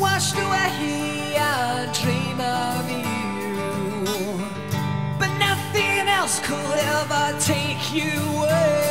Washed away, I dream of you, but nothing else could ever take you away.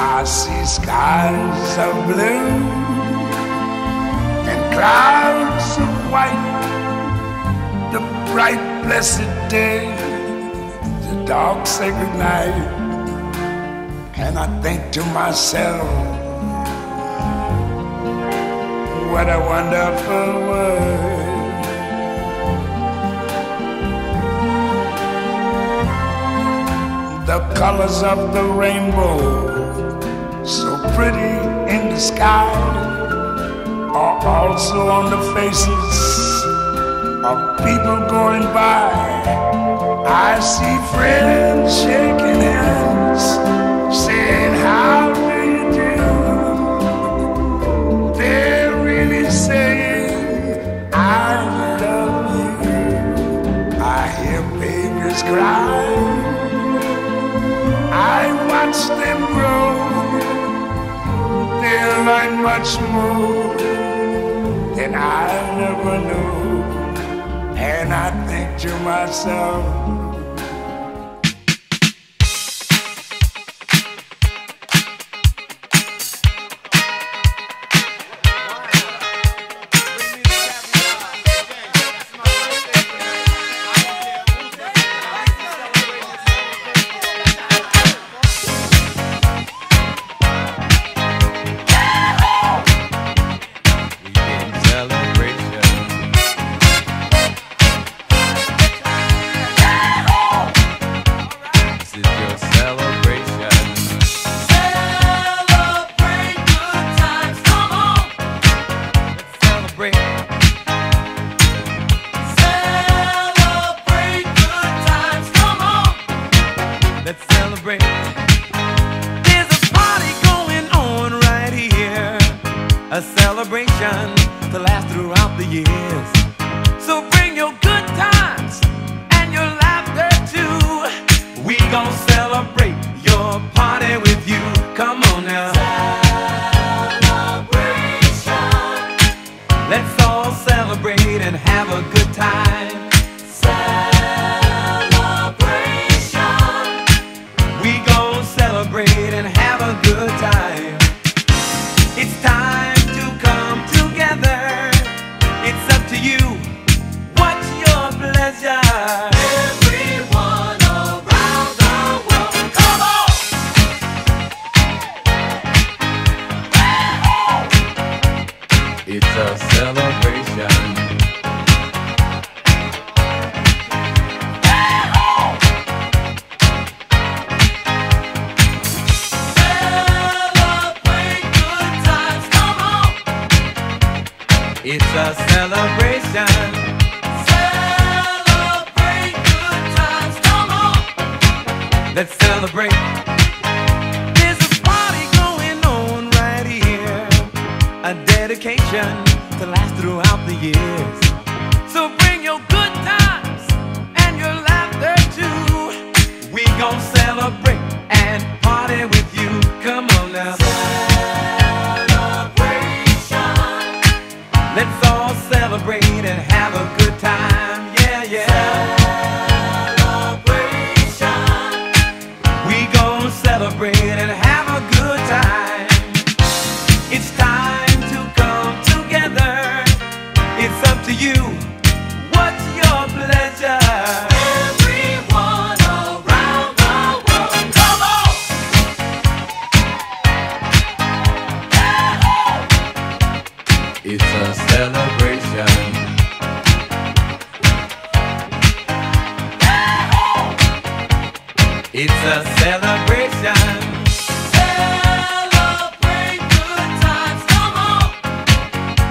I see skies of blue and clouds of white, the bright blessed day, the dark sacred night. And I think to myself, what a wonderful world. The colors of the rainbow, so pretty in the sky, are also on the faces of people going by. I see friends shaking hands, saying how do you do. They're really saying I love you. I hear babies cry, I watch them grow. They'll learn much more than I ever knew, and I think think to myself, let's celebrate. There's a party going on right here, a celebration to last throughout the years. So bring your good times and your laughter too. We gon' celebrate your party with you. Come on now. Celebration. Let's all celebrate and have a good time. And have a good time. It's time to come together. It's up to you. What's your pleasure? Everyone around the world, come on! Hey-ho! It's a celebration. It's a celebration. Celebrate good times, come on. Let's celebrate. There's a party going on right here, a dedication to last throughout the years. So bring your good times and your laughter too. We gon' celebrate and party with you. Come on now. Let's all celebrate and have a good time, yeah, yeah. Celebration. We gon' celebrate and have a good time. It's time to come together. It's up to you. What's your pleasure? Everyone around the world, come on! Yeah. It's a celebration. It's a celebration. Celebrate good times, come on.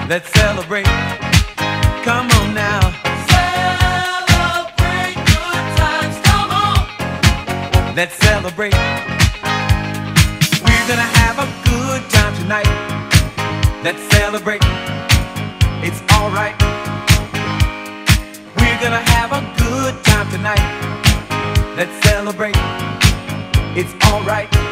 Let's celebrate. Come on now. Celebrate good times, come on. Let's celebrate. We're gonna have a good time tonight. Let's celebrate. It's alright. We're gonna have a good time tonight. Let's celebrate. It's alright.